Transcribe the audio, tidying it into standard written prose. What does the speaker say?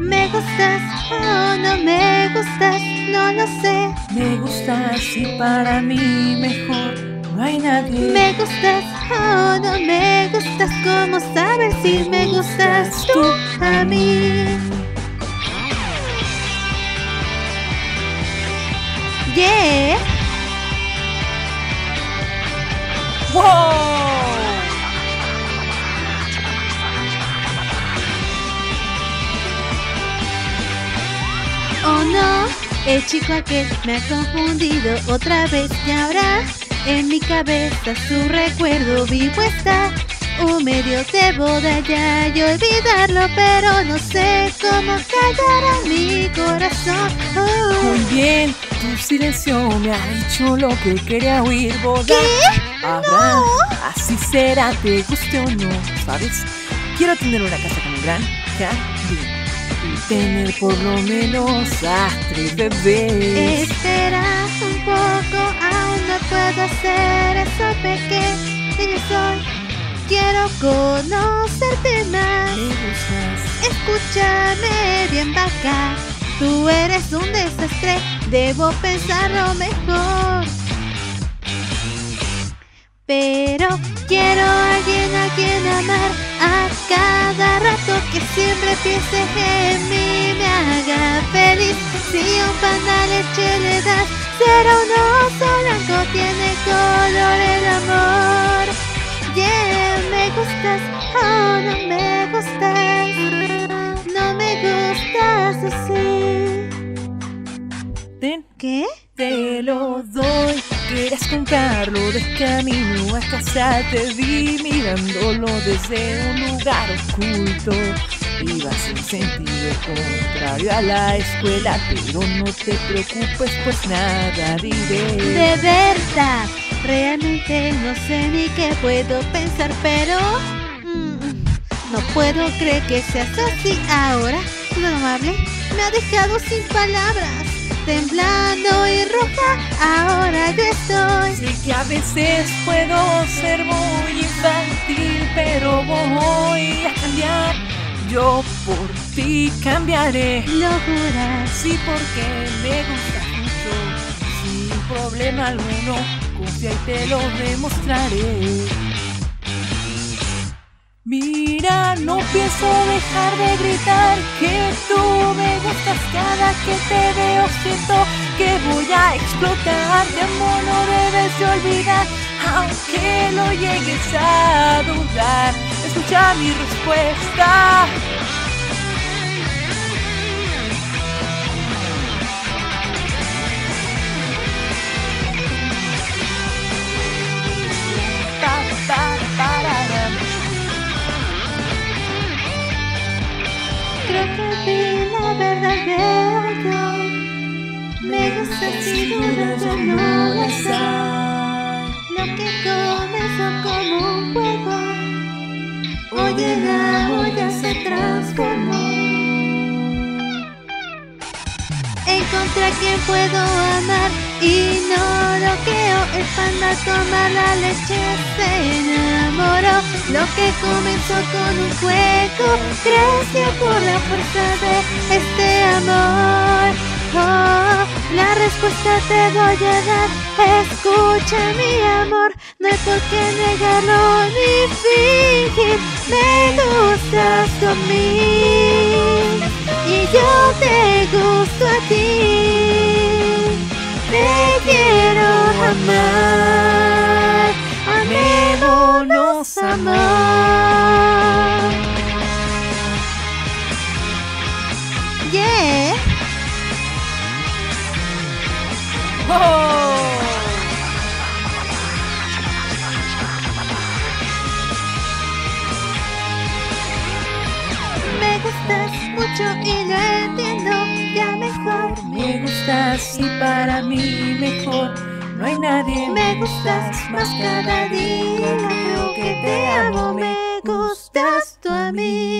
Me gustas o no me gustas, no lo sé. Me gustas y para mí mejor no hay nadie. Me gustas o no me gustas, ¿cómo sabes si me gustas tú a mí? Yeah. Wow. Oh no, el chico aquel me ha confundido otra vez y ahora en mi cabeza su recuerdo vivo está. Un medio debo de allá y olvidarlo, pero no sé cómo callar a mi corazón. Muy bien, tu silencio me ha dicho lo que quería oír. ¿Qué? Habrá, no. Así será, te guste o no, ¿sabes? Quiero tener una casa con un gran jardín y tener por lo menos a 3 bebés. Espera un poco, aún no puedo hacer eso, pequeño soy. Quiero conocerte más. Me gustas. Escúchame bien, vaca. Tú eres un desastre, debo pensarlo mejor. Pero quiero a alguien a quien amar, a cada rato que siempre pienses en mí, me haga feliz. Si un pan de leche le das, será un oso blanco, tiene color el amor. Yeah, me gustas, oh no me gustas, no me gustas así. Ten. ¿Qué? Te lo doy. Quieres comprarlo de camino a casa, te vi mirándolo desde un lugar oculto. Ibas en sentido contrario a la escuela, pero no te preocupes, pues nada diré. De verdad, realmente no sé ni qué puedo pensar, pero no puedo creer que seas así ahora. No amable, me ha dejado sin palabras, temblando y roja, ahora yo estoy. Sé que a veces puedo ser muy infantil, pero voy a cambiar. Yo por ti cambiaré. Lo juras. Sí, porque me gusta mucho, sin problema alguno. Confía y te lo demostraré. Mira, no pienso dejar de gritar que tú me gustas. Cada que te veo siento que voy a explotar. De amor no debes de olvidar, aunque lo llegues a dudar. Escucha mi respuesta. Creo que vi la verdadera yo. Me gusta si dudas yo no lo soy. Lo que comenzó como un juego, hoy en la olla se transformó. Encontré a quien puedo amar y no lo creo. El panda toma la leche, se enamoró. Lo que comenzó con un juego creció por la fuerza de este amor. Oh, la respuesta te voy a dar. Escucha mi amor, no hay por qué negarlo ni fingir. Me gustas conmigo y yo te gusto a ti. Te quiero amar, amémonos amor. Yeah. Oh. Me gustas mucho y lo entiendo ya mejor. Me gustas y para mí mejor no hay nadie. Me gustas más cada día, creo que te amo. Me gustas tú a mí.